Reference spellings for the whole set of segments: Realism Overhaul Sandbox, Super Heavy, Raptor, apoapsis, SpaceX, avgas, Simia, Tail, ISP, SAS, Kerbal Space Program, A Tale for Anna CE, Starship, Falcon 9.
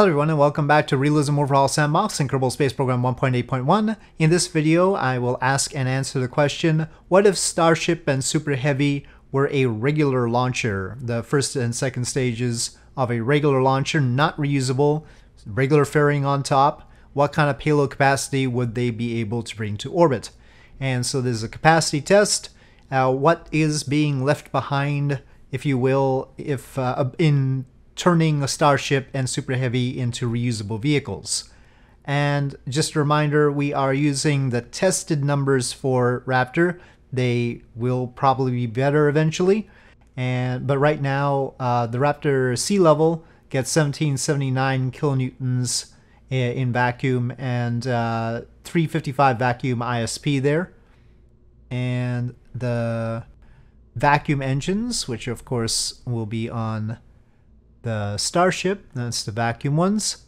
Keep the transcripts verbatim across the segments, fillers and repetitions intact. Hello everyone and welcome back to Realism Overhaul Sandbox in Kerbal Space Program one point eight point one. In this video, I will ask and answer the question, what if Starship and Super Heavy were a regular launcher? The first and second stages of a regular launcher, not reusable, regular fairing on top. What kind of payload capacity would they be able to bring to orbit? And so this is a capacity test. Uh, what is being left behind, if you will, if uh, in turning a Starship and Super Heavy into reusable vehicles. And just a reminder, we are using the tested numbers for Raptor. They will probably be better eventually. And but right now, uh, the Raptor sea level gets seventeen seventy-nine kilonewtons in vacuum and uh, three fifty-five vacuum I S P there. And the vacuum engines, which of course will be on the Starship, that's the vacuum ones,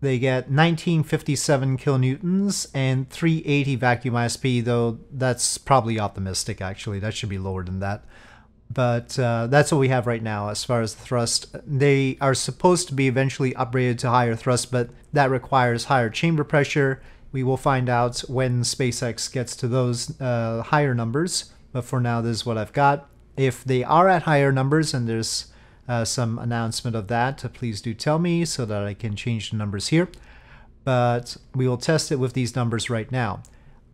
they get nineteen fifty-seven kilonewtons and three eighty vacuum I S P, though that's probably optimistic actually, that should be lower than that. But uh, that's what we have right now as far as the thrust. They are supposed to be eventually upgraded to higher thrust, but that requires higher chamber pressure. We will find out when SpaceX gets to those uh, higher numbers, but for now this is what I've got. If they are at higher numbers, and there's Uh, some announcement of that, please do tell me so that I can change the numbers here. But we will test it with these numbers right now.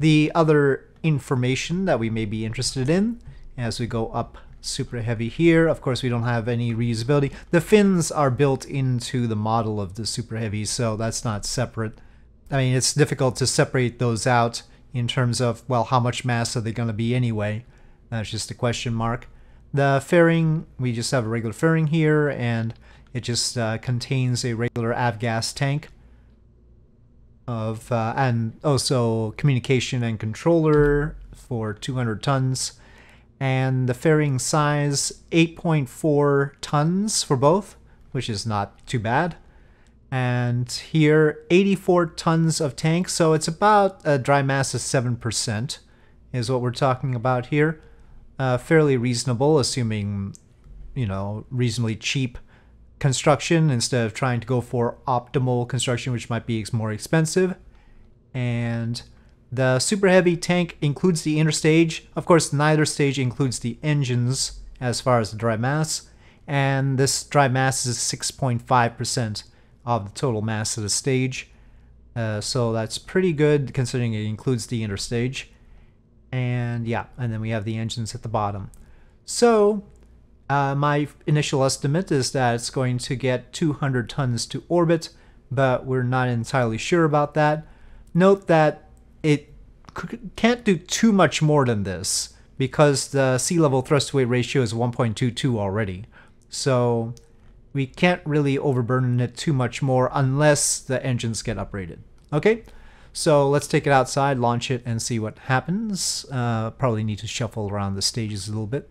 The other information that we may be interested in as we go up Super Heavy here, of course we don't have any reusability. The fins are built into the model of the Super Heavy, so that's not separate. I mean, it's difficult to separate those out in terms of, well, how much mass are they going to be anyway? That's just a question mark. The fairing, we just have a regular fairing here, and it just uh, contains a regular avgas tank of, uh, and also communication and controller for two hundred tons. And the fairing size, eight point four tons for both, which is not too bad. And here, eighty-four tons of tank, so it's about a dry mass of seven percent is what we're talking about here. Uh, fairly reasonable, assuming, you know, reasonably cheap construction instead of trying to go for optimal construction, which might be more expensive. And the Super Heavy tank includes the interstage. Of course, neither stage includes the engines as far as the dry mass. And this dry mass is six point five percent of the total mass of the stage. Uh, so that's pretty good considering it includes the interstage. And yeah, and then we have the engines at the bottom. So uh, my initial estimate is that it's going to get two hundred tons to orbit, but we're not entirely sure about that. Note that it can't do too much more than this because the sea level thrust to weight ratio is one point two two already. So we can't really overburden it too much more unless the engines get upgraded. Okay? So let's take it outside, launch it, and see what happens. Uh, probably need to shuffle around the stages a little bit.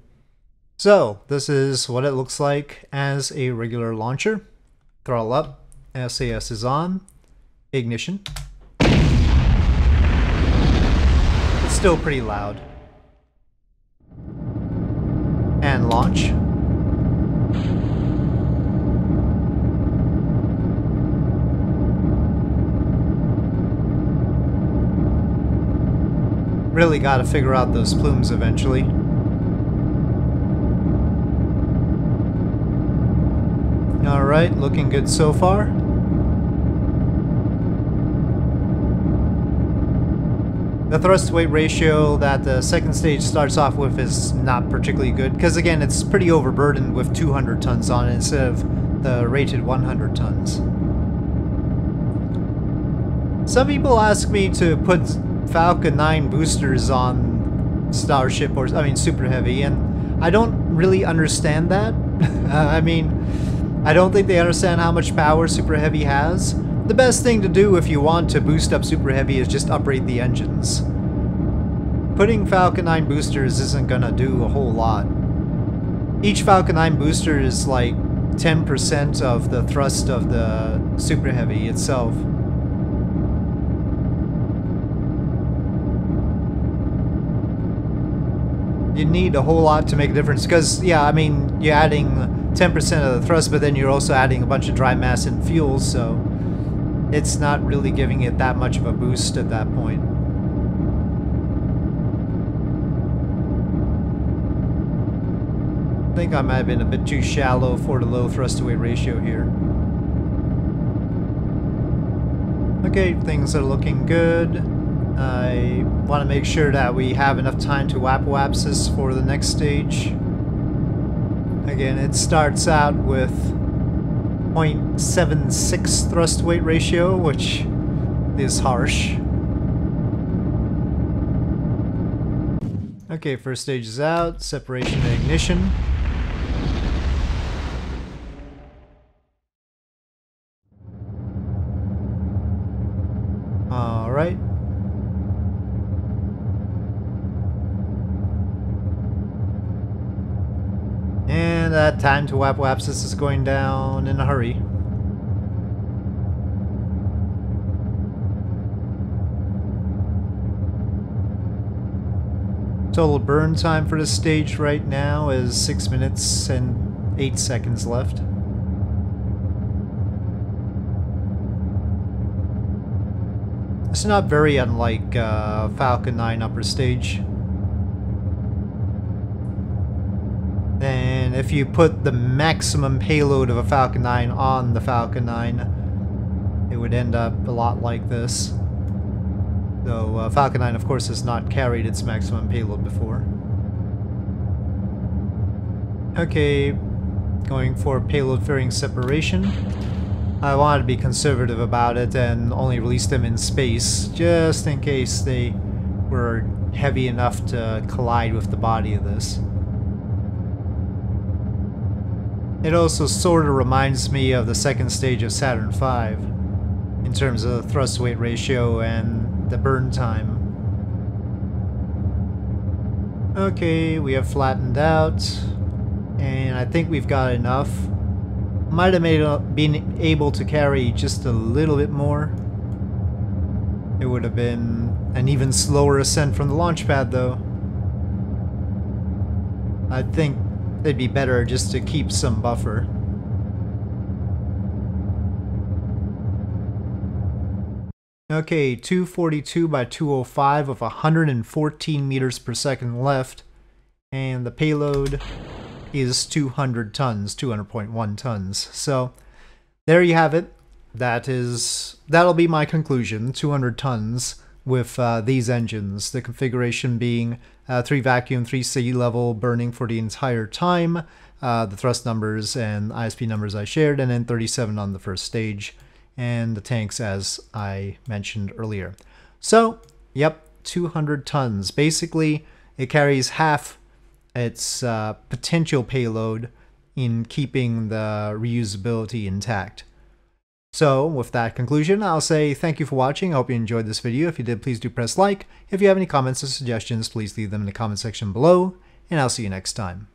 So this is what it looks like as a regular launcher. Throttle up, S A S is on, ignition. It's still pretty loud. And launch. Really got to figure out those plumes eventually. Alright, looking good so far. The thrust-to-weight ratio that the second stage starts off with is not particularly good, because again, it's pretty overburdened with two hundred tons on it instead of the rated one hundred tons. Some people ask me to put Falcon nine boosters on Starship, or I mean Super Heavy, and I don't really understand that. I mean, I don't think they understand how much power Super Heavy has. The best thing to do if you want to boost up Super Heavy is just upgrade the engines. Putting Falcon nine boosters isn't gonna do a whole lot. Each Falcon nine booster is like ten percent of the thrust of the Super Heavy itself. You need a whole lot to make a difference because, yeah, I mean, you're adding ten percent of the thrust, but then you're also adding a bunch of dry mass and fuel, so it's not really giving it that much of a boost at that point. I think I might have been a bit too shallow for the low thrust-to-weight ratio here. Okay, things are looking good. I want to make sure that we have enough time to apoapsis for the next stage. Again, it starts out with zero point seven six thrust-to-weight ratio, which is harsh. Okay, first stage is out. Separation and ignition. Alright. And that time to apoapsis is going down in a hurry. Total burn time for this stage right now is six minutes and eight seconds left. It's not very unlike uh, Falcon nine upper stage. And if you put the maximum payload of a Falcon nine on the Falcon nine, it would end up a lot like this. Though uh, Falcon nine, of course, has not carried its maximum payload before. Okay, going for payload fairing separation. I wanted to be conservative about it and only release them in space, just in case they were heavy enough to collide with the body of this. It also sort of reminds me of the second stage of Saturn five, in terms of the thrust-to-weight ratio and the burn time. Okay, we have flattened out, and I think we've got enough. Might have made up, been able to carry just a little bit more. It would have been an even slower ascent from the launch pad, though. I think it'd be better just to keep some buffer. Okay, two forty-two by two oh five with one hundred fourteen meters per second left, and the payload is two hundred tons, two hundred point one tons. So there you have it. That is, that'll be my conclusion, two hundred tons with uh, these engines. The configuration being uh, three vacuum, three sea level, burning for the entire time, uh, the thrust numbers and I S P numbers I shared, and then thirty-seven on the first stage, and the tanks as I mentioned earlier. So, yep, two hundred tons. Basically, it carries half its uh, potential payload in keeping the reusability intact. So, with that conclusion, I'll say thank you for watching. I hope you enjoyed this video. If you did, please do press like. If you have any comments or suggestions, please leave them in the comment section below, and I'll see you next time.